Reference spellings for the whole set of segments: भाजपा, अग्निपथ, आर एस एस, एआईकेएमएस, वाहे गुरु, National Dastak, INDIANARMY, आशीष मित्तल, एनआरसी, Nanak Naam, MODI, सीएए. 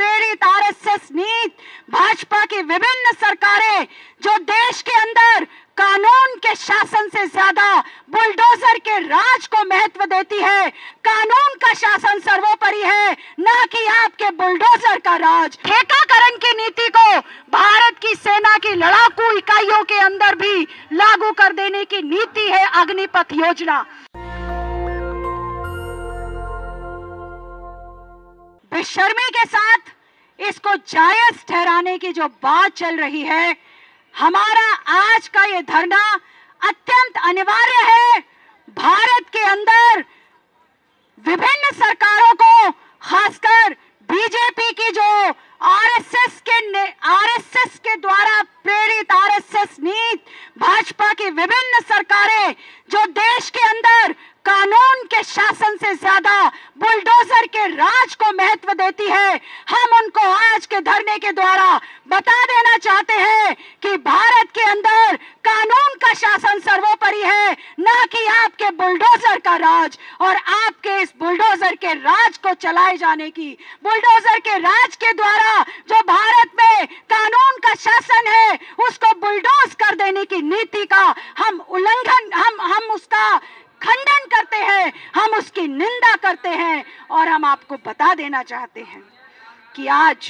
प्रेरित आरएसएस नीति, भाजपा की विभिन्न सरकारें जो देश के अंदर कानून के शासन से ज्यादा बुलडोजर के राज को महत्व देती है। कानून का शासन सर्वोपरि है, ना कि आपके बुलडोजर का राज। ठेकाकरण की नीति को भारत की सेना की लड़ाकू इकाइयों के अंदर भी लागू कर देने की नीति है अग्निपथ योजना। बेशर्मी के साथ इसको जायज ठहराने की जो बात चल रही है, हमारा आज का ये धरना अत्यंत अनिवार्य है। भारत के अंदर विभिन्न सरकारों को, खासकर बीजेपी की जो आर एस एस के द्वारा प्रेरित आरएसएस नीति, भाजपा की विभिन्न सरकारें जो देश के अंदर कानून के शासन से ज्यादा बुलडोजर के राज को महत्व देती है, हम उनको आज के धरने के द्वारा बता देना चाहते हैं कि भारत के अंदर कानून का शासन सर्वोपरि है, ना कि आपके बुलडोजर का राज। और आपके इस बुलडोजर के राज को चलाए जाने की, बुलडोजर के राज के द्वारा जो भारत में कानून का शासन है उसको बुलडोज कर देने की नीति का हम उल्लंघन, हम उसका खंडन करते हैं, हम उसकी निंदा करते हैं। और हम आपको बता देना चाहते हैं कि आज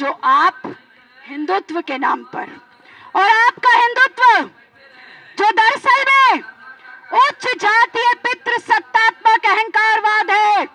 जो आप हिंदुत्व के नाम पर, और आपका हिंदुत्व जो दरअसल में उच्च जातीय पितृसत्तात्मक अहंकारवाद है,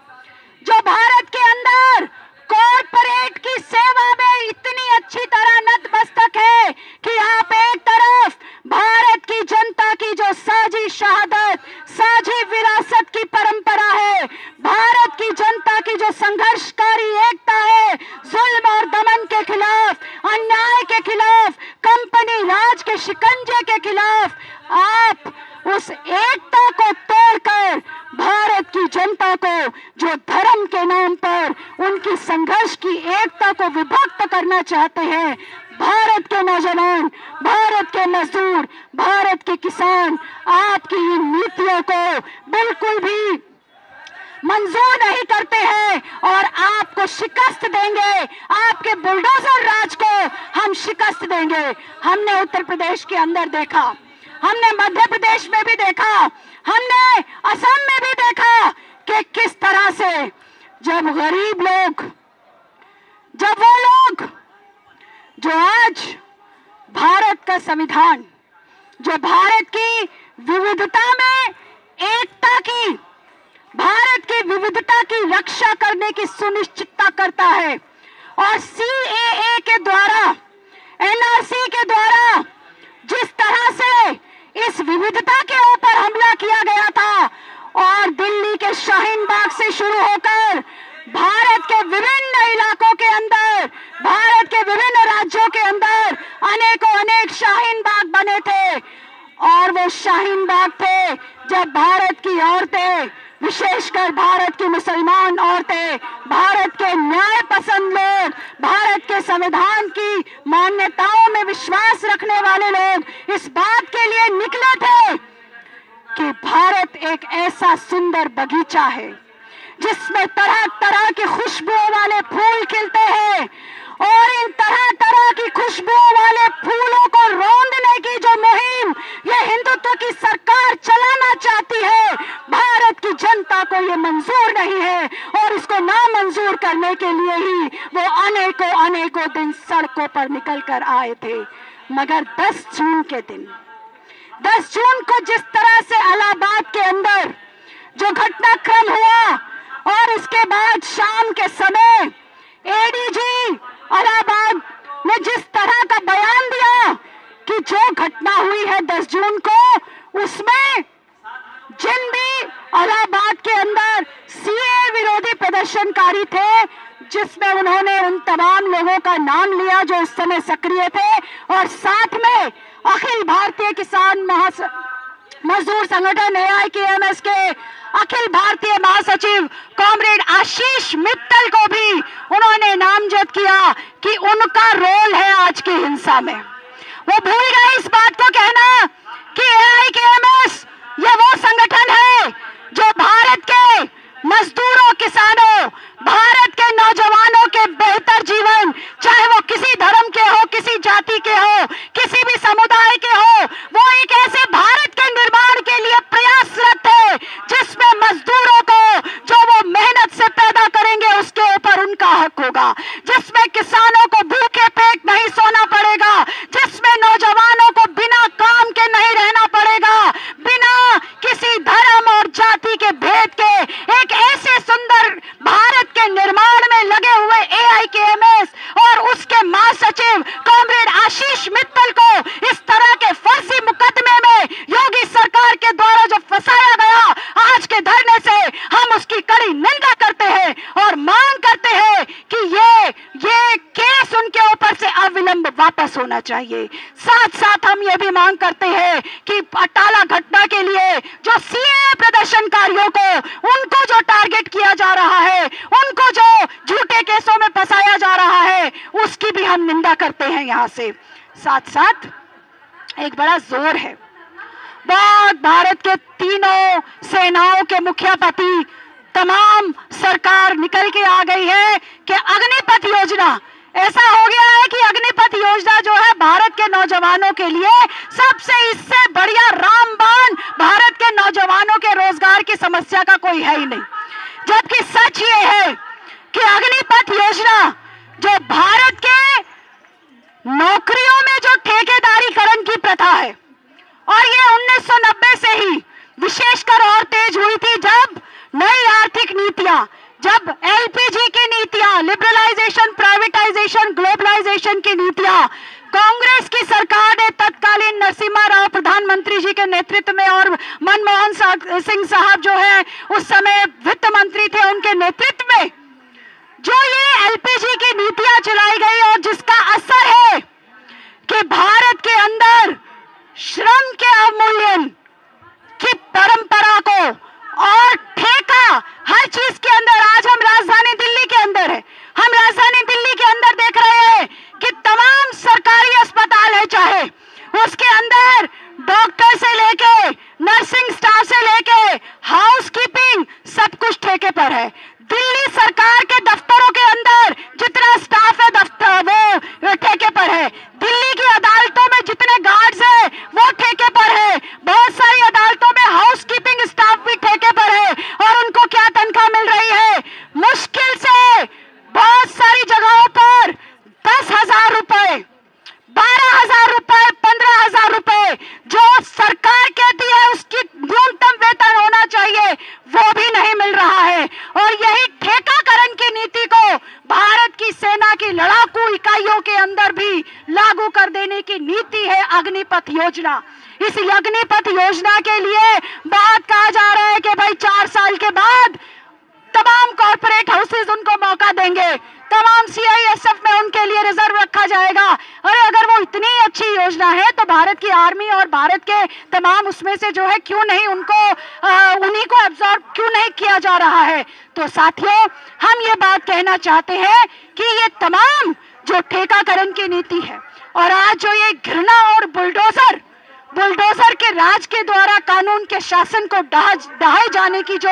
जो भारत के अंदर कॉर्पोरेट की सेवा में इतनी अच्छी तरह नतमस्तक है कि आप एक तरफ भारत की जनता की जो साझी शहादत, साझी विरासत की परंपरा है, भारत की जनता की जो संघर्षकारी एकता है, जुल्म और दमन के खिलाफ, अन्याय के खिलाफ, कंपनी राज के शिकंजे के खिलाफ, आप उस एकता को तोड़कर भारत की जनता को जो धर्म के नाम पर उनकी संघर्ष की एकता को विभक्त करना चाहते हैं। भारत के नौजवान, भारत के मजदूर, भारत के किसान आपकी इन नीतियों को बिल्कुल भी मंजूर नहीं करते हैं और आपको शिकस्त देंगे। आपके बुलडोजर राज को हम शिकस्त देंगे। हमने उत्तर प्रदेश के अंदर देखा, हमने मध्य प्रदेश में भी देखा, हमने असम में भी देखा कि किस तरह से जब गरीब लोग, जब वो लोग जो आज भारत का संविधान, जो भारत की विविधता में एकता की, भारत की विविधता की रक्षा करने की सुनिश्चितता करता है, और सीएए के द्वारा, एनआरसी के द्वारा जिस तरह से इस विविधता के ऊपर हमला किया गया था, और दिल्ली के शाहीन बाग से शुरू होकर भारत के विभिन्न इलाकों के अंदर, भारत के विभिन्न राज्यों के अंदर अनेकों अनेक शाहीन बाग बने थे। और वो शाहीन बाग थे जब भारत की औरतें, विशेषकर भारत की मुसलमान औरतें, भारत के न्याय पसंद लोग, भारत के संविधान की मान्यताओं में विश्वास रखने वाले लोग इस बात के लिए निकले थे कि भारत एक ऐसा सुंदर बगीचा है जिसमें तरह तरह के खुशबुओं वाले फूल खिलते हैं, और इन तरह तरह की खुशबुओं वाले फूलों को रौंदने की जो मुहिम ये हिंदुत्व की सरकार चलाना चाहती है, भारत की जनता को ये मंजूर नहीं है। और इसको ना मंजूर करने के लिए ही वो अनेकों अनेकों दिन सड़कों पर निकल कर आए थे। मगर 10 जून के दिन, 10 जून को जिस तरह से इलाहाबाद के अंदर जो घटनाक्रम हुआ, और इसके बाद शाम के समय एडीजी इलाहाबाद ने जिस तरह का बयान दिया कि जो घटना हुई है 10 जून को, उसमें जिन भी इलाहाबाद के अंदर सीए विरोधी प्रदर्शनकारी थे, जिसमें उन्होंने उन तमाम लोगों का नाम लिया जो उस समय सक्रिय थे, और साथ में अखिल भारतीय किसान मजदूर संगठन एआईकेएमएस के अखिल भारतीय महासचिव कॉमरेड आशीष मित्तल को भी उन्होंने नामजद किया कि उनका रोल है आज की हिंसा में। वो भूल गए इस बात को कहना कि एआईकेएमएस ये वो संगठन है जो भारत के मजदूरों, किसानों, भारत के नौजवानों के अधिकार उनका हक होगा, जिसमें किसानों को भूखे पेट नहीं सोना पड़ेगा, जिसमें नौजवानों को बिना काम के नहीं रहना पड़ेगा, बिना किसी धर्म और जाति के भेद के एक ऐसे सुंदर भारत के निर्माण में लगे हुए एआईकेएमएस और उसके महासचिव कॉमरेड आशीष मित्तल को इस तरह के फर्जी मुकदमे में योगी सरकार के द्वारा जो फंसाया गया, आज के धरने से हम उसकी कड़ी निंदा करते हैं और मांग करते हैं कि ये केस उनके ऊपर से अविलंब वापस होना चाहिए। साथ साथ हम ये भी मांग करते हैं कि अटाला घटना के लिए जो सीएए प्रदर्शनकारियों को उनको जो टारगेट किया जा रहा है, उनको जो झूठे केसों में फंसाया जा रहा है, उसकी भी हम निंदा करते हैं यहाँ से। साथ साथ एक बड़ा जोर है, बहुत भारत के तीनों सेनाओं के मुखियापति तमाम सरकार निकल के आ गई है कि अग्निपथ योजना, ऐसा हो गया है कि अग्निपथ योजना जो है भारत के नौजवानों के लिए सबसे, इससे बढ़िया रामबाण भारत के नौजवानों के रोजगार की समस्या का कोई है ही नहीं। जबकि सच ये है कि अग्निपथ योजना जो भारत के नौकरियों में जो ठेकेदारीकरण की प्रथा है, और ये 1990 से ही विशेषकर और तेज हुई थी जब नई आर्थिक नीतियां, जब एलपीजी की नीतियां, लिबरलाइजेशन, प्राइवेटाइजेशन, ग्लोबलाइजेशन की नीतियां कांग्रेस की सरकार ने तत्कालीन नरसिम्हा राव प्रधानमंत्री जी के नेतृत्व में, और मनमोहन सिंह साहब जो है उस समय वित्त मंत्री थे, उनके नेतृत्व में जो ये एलपीजी की नीतियां चलाई गई और जिसका असर है कि भारत के अंदर श्रम के अवमूल्यन की परंपरा को और ठेका हर चीज के अंदर, आज हम राजधानी दिल्ली के अंदर है, हम राजधानी दिल्ली के अंदर देख रहे हैं कि तमाम सरकारी अस्पताल है, चाहे उसके अंदर डॉक्टर से लेके नर्सिंग स्टाफ से लेके हाउसकीपिंग सब कुछ ठेके पर है। दिल्ली सरकार के दफ्तरों के अंदर जितना स्टाफ है दफ्तर वो ठेके पर है, दिल्ली की अदालतों में जितने गार्ड्स हैं वो ठेके पर है, बहुत सारी अदालतों में हाउसकीपिंग स्टाफ भी ठेके पर है, और उनको क्या तनख्वाह मिल रही है, मुश्किल से बहुत सारी जगहों पर 10,000 रुपए, 12,000 रुपए, 15,000 रुपए जो सरकार कहती है उसकी न्यूनतम वेतन होना चाहिए वो भी नहीं मिल रहा है। और यही ठेकाकरण की नीति को भारत की सेना की लड़ाकू इकाइयों के अंदर भी लागू कर देने की नीति है अग्निपथ योजना। इस अग्निपथ योजना के लिए बहुत कहा जा रहा है कि भाई 4 साल के बाद तमाम कॉर्पोरेट हाउसेज उनको मौका देंगे, तमाम CISF में उनके लिए रिजर्व रखा जाएगा। अरे अगर वो इतनी अच्छी योजना है तो भारत की आर्मी और भारत के तमाम उसमें से जो है क्यों नहीं उनको उन्हीं को एब्जॉर्ब क्यों नहीं किया जा रहा है। तो साथियों, हम ये बात कहना चाहते हैं कि ये तमाम जो ठेकाकरण की नीति है और आज जो ये घृणा और बुलडोजर के राज के द्वारा कानून के शासन को ढहाए जाने की जो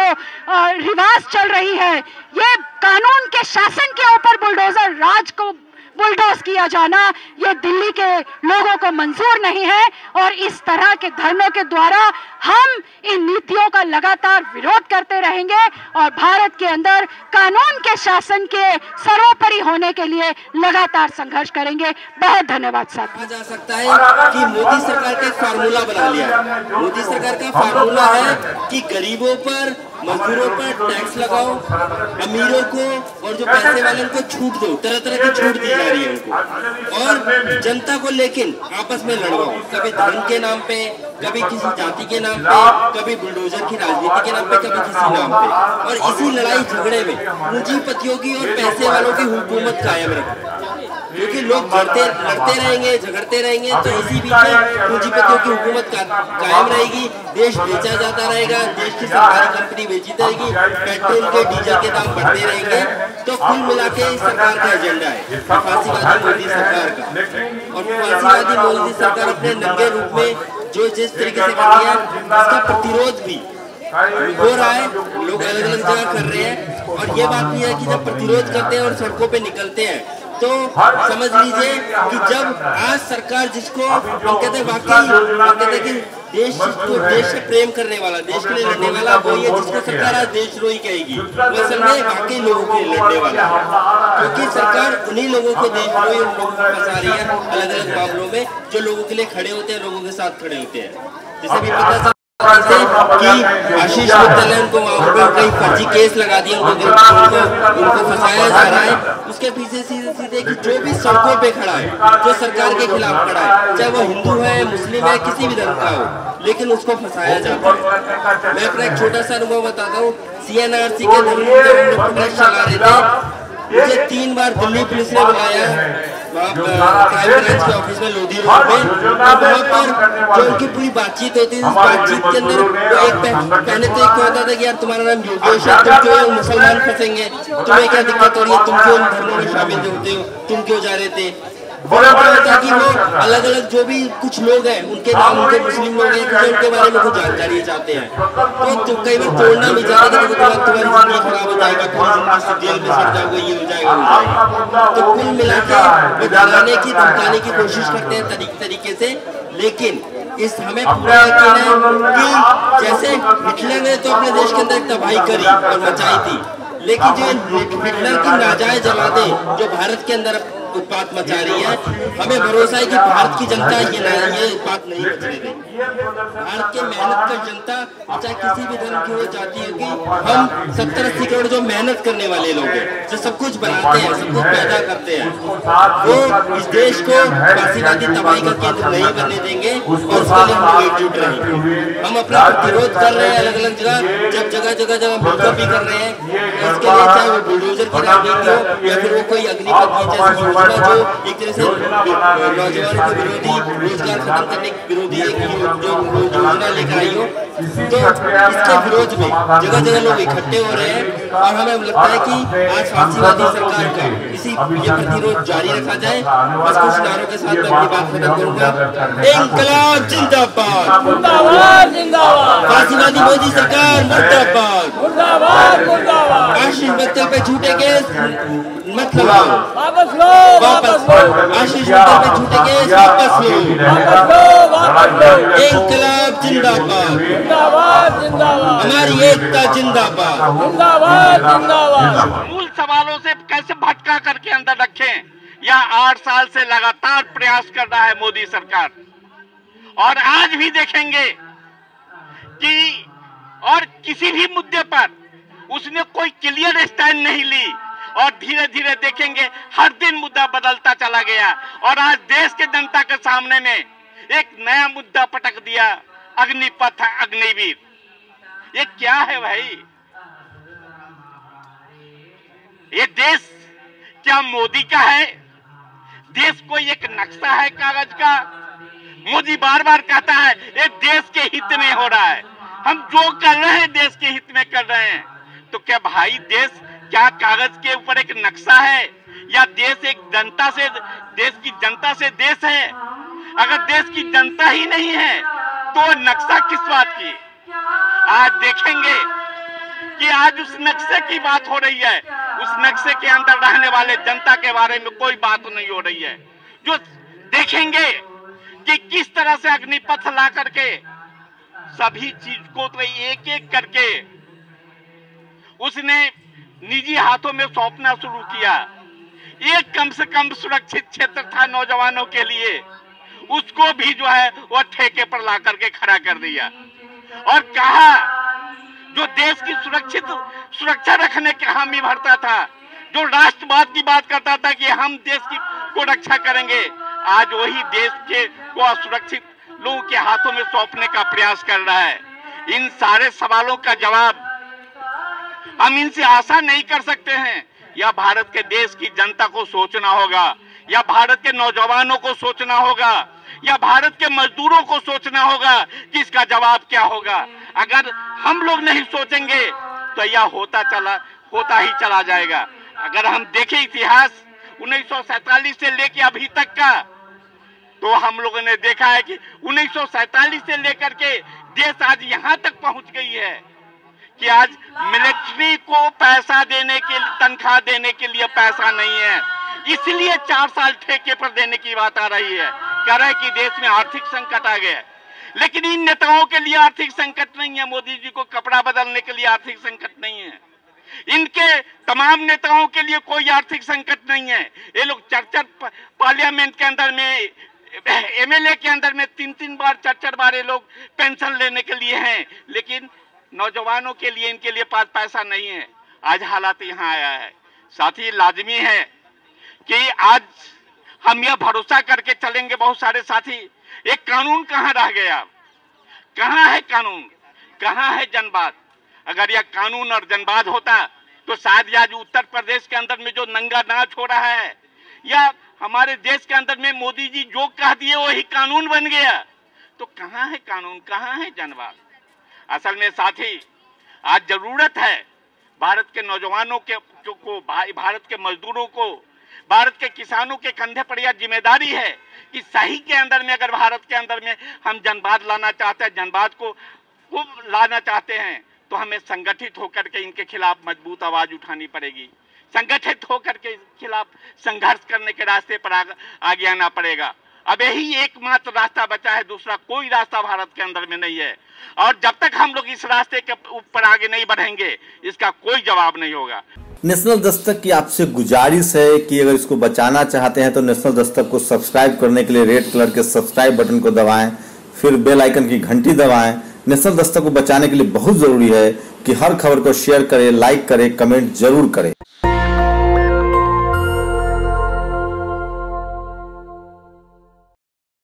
रिवाज चल रही है, ये कानून के शासन के ऊपर बुलडोजर राज को बुलडोज किया जाना ये दिल्ली के लोगों को मंजूर नहीं है। और इस तरह के धरनों के द्वारा हम इन नीतियों का लगातार विरोध करते रहेंगे और भारत के अंदर कानून के शासन के सर्वोपरि होने के लिए लगातार संघर्ष करेंगे। बहुत धन्यवाद। साथ जा सकता है कि मोदी सरकार का फार्मूला बना लिया, मोदी सरकार का फार्मूला है कि गरीबों पर, मजदूरों पर टैक्स लगाओ, अमीरों को और जो पैसे वाले उनको छूट दो, तरह तरह की छूट दी जा रही है उनको, और जनता को लेकिन आपस में लड़वाओ, कभी धर्म के नाम पे, कभी किसी जाति के नाम पे, कभी बुलडोजर की राजनीति के नाम पे, कभी किसी नाम पे, और इसी लड़ाई झगड़े में पूंजीपतियों की और पैसे वालों की हुकूमत कायम रखो, क्योंकि लोग लड़ते रहेंगे, झगड़ते रहेंगे, तो इसी बीच में पूंजीपतियों की हुकूमत कायम रहेगी, देश बेचा जाता रहेगा, देश की सरकारी कंपनी बेची जाएगी, पेट्रोल के डीजल के दाम बढ़ते रहेंगे। तो कुल मिला के सरकार का एजेंडा है फासीवादी मोदी सरकार का, और फासीवादी मोदी सरकार अपने नंगे रूप में जो जिस तरीके से कर रही है, इसका प्रतिरोध भी हो रहा है, लोग अलग अलग जगह कर रहे हैं। और ये बात भी है कि जब प्रतिरोध करते हैं और सड़कों पे निकलते हैं तो समझ लीजिए कि जब आज सरकार जिसको वाकई देश से प्रेम करने वाला, देश के लिए लड़ने वाला वो है जिसको सरकार आज देशद्रोही कहेगी, असल में वाकई लोगों के लिए लड़ने वाला है, क्योंकि सरकार उन्हीं लोगों को देशद्रोही लोगों को फंसा रही है अलग अलग मामलों में, जो लोगों के लिए खड़े होते हैं, लोगों के साथ खड़े होते हैं। जैसे भी पता कि आशीष मित्तल ने उनको वहाँ पर कई फर्जी केस लगा दिया, उनको फंसाया जा रहा है। उसके पीछे सीधे सीधे कि जो भी सड़कों पे खड़ा है, जो सरकार के खिलाफ खड़ा है, चाहे वो हिंदू है, मुस्लिम है, किसी भी धर्म का हो, लेकिन उसको फंसाया जाता है। मैं अपना एक छोटा सा अनुभव बताता हूँ। CNRC के प्रोटेस्ट चला रहे थे, मुझे 3 बार दिल्ली पुलिस ने बुलाया के ऑफिस में लोधी रोड में, और वहाँ पर जो उनकी पूरी बातचीत होती थी, बातचीत के अंदर पहले तो एक होता था कि यार तुम्हारा नाम योगेश है, तुम जो है मुसलमान फंसेंगे, तुम्हें क्या दिक्कत हो रही है, तुम क्यों धर्मों में शामिल होते हो, तुम क्यों जा रहे थे। ताकि वो अलग अलग जो भी कुछ लोग हैं उनके नाम, उनके मुस्लिम लोग हैं, कुछ उनके बारे में कुछ जानकारी चाहते हैं, तो कई बार तोड़ना भी चाहते हैं कि तुम्हारी जिंदगी खराब हो जाएगा, तुम्हारी जेल में सड़ जाओगे, ये हो जाएगा। तो कुल मिला के वो डराने की, धमकाने की कोशिश करते हैं तरीके से। लेकिन इस हमें पूरा यकीन है कि जैसे हिटलर ने तो अपने देश के अंदर तबाही करी और मचाई थी, लेकिन जो हिटलर की नाजायज जलाते जो भारत के अंदर उत्पात मचा रही है, हमें भरोसा है कि भारत की जनता ये उत्पात नहीं मचने देगी। भारत के मेहनत कर जनता, चाहे किसी भी धर्म की हो, जाती है कि हम 70-80 करोड़ जो मेहनत करने वाले लोग हैं, जो सब कुछ बनाते हैं, सब कुछ पैदा करते हैं, वो इस देश को फासीवादी तबाही का केंद्र नहीं बनने देंगे, और उसके लिए हम एकजुट रहेंगे। हम अपना प्रतिरोध कर रहे हैं अलग अलग जगह, जब जगह विरोध भी कर रहे हैं, इसके लिए चाहे वो बुलडोजर की राजनीति हो या फिर वो कोई अग्निपथ जो एक तरह से नौजवानों के विरोधी, रोजगार खत्म करने के विरोधी एक जो योजना लेकर आई हो, तो इसके विरोध में जगह जगह लोग इकट्ठे हो रहे हैं। और हमें लगता है कि आज फासीवादी सरकार का इसी प्रतिरोध जारी रखा जाए। बस कुछ नारों के साथ मैं अपनी बात खत्म करूंगा। इंकलाब जिंदाबाद, फासीवादी मोदी सरकार मुर्दाबाद, आशीष मित्तल पे झूठे केस मत लगाओ, वापस लो, आशीष मित्तल पे झूठे केस वापस लो। इंकलाब जिंदाबाद, हमारी एकता जिंदाबाद। मूल सवालों से कैसे भटका करके अंदर रखें, या 8 साल से लगातार प्रयास कर रहा है मोदी सरकार। और आज भी देखेंगे कि और किसी भी मुद्दे पर उसने कोई क्लियर स्टैंड नहीं ली, और धीरे धीरे देखेंगे हर दिन मुद्दा बदलता चला गया। और आज देश के जनता के सामने में एक नया मुद्दा पटक दिया, अग्निपथ अग्निवीर। ये क्या है भाई? ये देश क्या मोदी का है? देश कोई एक नक्शा है कागज का? मोदी बार बार कहता है ये देश के हित में हो रहा है, हम जो कर रहे हैं देश के हित में कर रहे हैं। तो क्या भाई, देश क्या कागज के ऊपर एक नक्शा है, या देश एक जनता से, देश की जनता से देश है? अगर देश की जनता ही नहीं है तो नक्शा किस बात की? आज देखेंगे कि आज उस नक्शे की बात हो रही है, उस नक्शे के अंदर रहने वाले जनता के बारे में कोई बात नहीं हो रही है। जो देखेंगे कि किस तरह से अग्निपथ ला करके सभी चीज को तो एक एक करके उसने निजी हाथों में सौंपना शुरू किया। एक कम से कम सुरक्षित क्षेत्र था नौजवानों के लिए, उसको भी जो है वो ठेके पर ला करके खड़ा कर दिया। और कहा जो देश की सुरक्षा रखने के हामी भरता था, जो राष्ट्रवाद की बात करता था कि हम देश की को रक्षा करेंगे, आज वही देश के को असुरक्षित लोगों के हाथों में सौंपने का प्रयास कर रहा है। इन सारे सवालों का जवाब हम इनसे आशा नहीं कर सकते हैं। या भारत के देश की जनता को सोचना होगा, या भारत के नौजवानों को सोचना होगा, या भारत के मजदूरों को सोचना होगा कि इसका जवाब क्या होगा। अगर हम लोग नहीं सोचेंगे तो यह होता ही चला जाएगा। अगर हम देखें इतिहास 1947 से लेकर अभी तक का, तो हम लोगों ने देखा है कि 1947 से लेकर के देश आज यहाँ तक पहुँच गई है कि आज मिलिट्री को पैसा देने के लिए, तनख्वाह देने के लिए पैसा नहीं है। इसलिए 4 साल ठेके पर देने की बात आ रही है। कह रहे कि देश में आर्थिक संकट आ गया है, लेकिन इन नेताओं के लिए आर्थिक संकट नहीं है। मोदी जी को कपड़ा बदलने के लिए आर्थिक संकट नहीं है, इनके तमाम नेताओं के लिए कोई आर्थिक संकट नहीं है। ये लोग चर्चा पार्लियामेंट के अंदर में, एमएलए के अंदर में 3-3 बार 4-4 बार ये लोग पेंशन लेने के लिए हैं, लेकिन नौजवानों के लिए इनके लिए पास पैसा नहीं है। आज हालात यहाँ आया है। साथ ही लाजमी है कि आज हम यह भरोसा करके चलेंगे बहुत सारे साथी, एक कानून कहाँ रह गया? कहाँ है कानून, कहाँ है जनवाद? अगर यह कानून और जनवाद होता तो शायद आज उत्तर प्रदेश के अंदर में जो नंगा नाच हो रहा है, या हमारे देश के अंदर में मोदी जी जो कह दिए वही कानून बन गया। तो कहाँ है कानून, कहाँ है जनवाद? असल में साथी आज जरूरत है भारत के नौजवानों के को, भारत के मजदूरों को, भारत के किसानों के कंधे पर यह जिम्मेदारी है कि सही के अंदर में अगर भारत के अंदर में हम जनवाद लाना चाहते हैं, जनवाद को लाना चाहते हैं, तो हमें संगठित होकर के इनके खिलाफ मजबूत आवाज उठानी पड़ेगी। संगठित होकर के खिलाफ संघर्ष करने के रास्ते पर आगे आना पड़ेगा। अब यही एकमात्र रास्ता बचा है, दूसरा कोई रास्ता भारत के अंदर में नहीं है। और जब तक हम लोग इस रास्ते के ऊपर आगे नहीं बढ़ेंगे, इसका कोई जवाब नहीं होगा। नेशनल दस्तक की आपसे गुजारिश है कि अगर इसको बचाना चाहते हैं तो नेशनल दस्तक को सब्सक्राइब करने के लिए रेड कलर के सब्सक्राइब बटन को दबाएं, फिर बेल आइकन की घंटी दबाएं। नेशनल दस्तक को बचाने के लिए बहुत जरूरी है कि हर खबर को शेयर करें, लाइक करें, कमेंट जरूर करें।